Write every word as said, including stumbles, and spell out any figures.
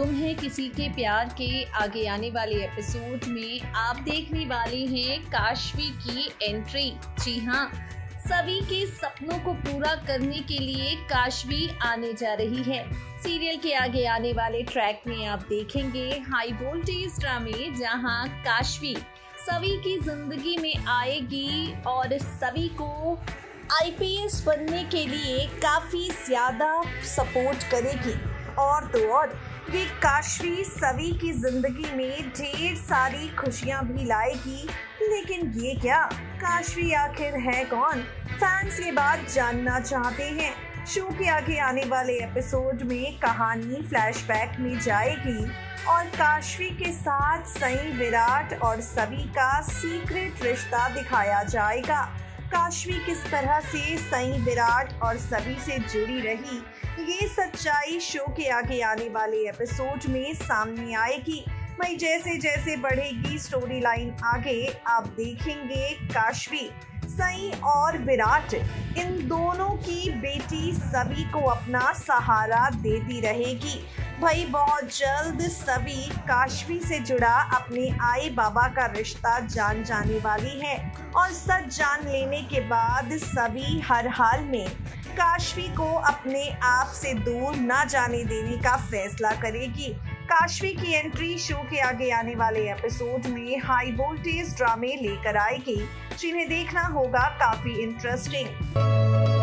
गुम है किसी के प्यार के आगे आने वाले एपिसोड में आप देखने वाले हैं काश्वी की एंट्री। जी हाँ, सभी के सपनों को पूरा करने के लिए काश्वी आने जा रही है। सीरियल के आगे आने वाले ट्रैक में आप देखेंगे हाई वोल्टेज ड्रामे, जहां काश्वी सभी की जिंदगी में आएगी और सभी को आई पी एस बनने के लिए काफी ज्यादा सपोर्ट करेगी। और तो और वे काश्वी सभी की जिंदगी में ढेर सारी खुशियां भी लाएगी। लेकिन ये क्या, काश्वी आखिर है कौन? फैंस ये बात जानना चाहते हैं। शो के आगे आने वाले एपिसोड में कहानी फ्लैशबैक में जाएगी और काश्वी के साथ सई, विराट और सभी का सीक्रेट रिश्ता दिखाया जाएगा। काश्वी किस तरह से सई, विराट और सभी से जुड़ी रही, ये सच्चाई शो के आगे आने वाले एपिसोड में सामने आएगी। मैं जैसे जैसे बढ़ेगी स्टोरी लाइन आगे, आप देखेंगे काश्वी, सई और विराट इन दोनों की बेटी सभी को अपना सहारा देती रहेगी। भाई बहुत जल्द सभी काश्वी से जुड़ा अपने आई बाबा का रिश्ता जान जाने वाली है और सच जान लेने के बाद सभी हर हाल में काश्वी को अपने आप से दूर ना जाने देने का फैसला करेगी। काश्वी की एंट्री शो के आगे आने वाले एपिसोड में हाई वोल्टेज ड्रामे लेकर आएगी, जिन्हें देखना होगा काफी इंटरेस्टिंग।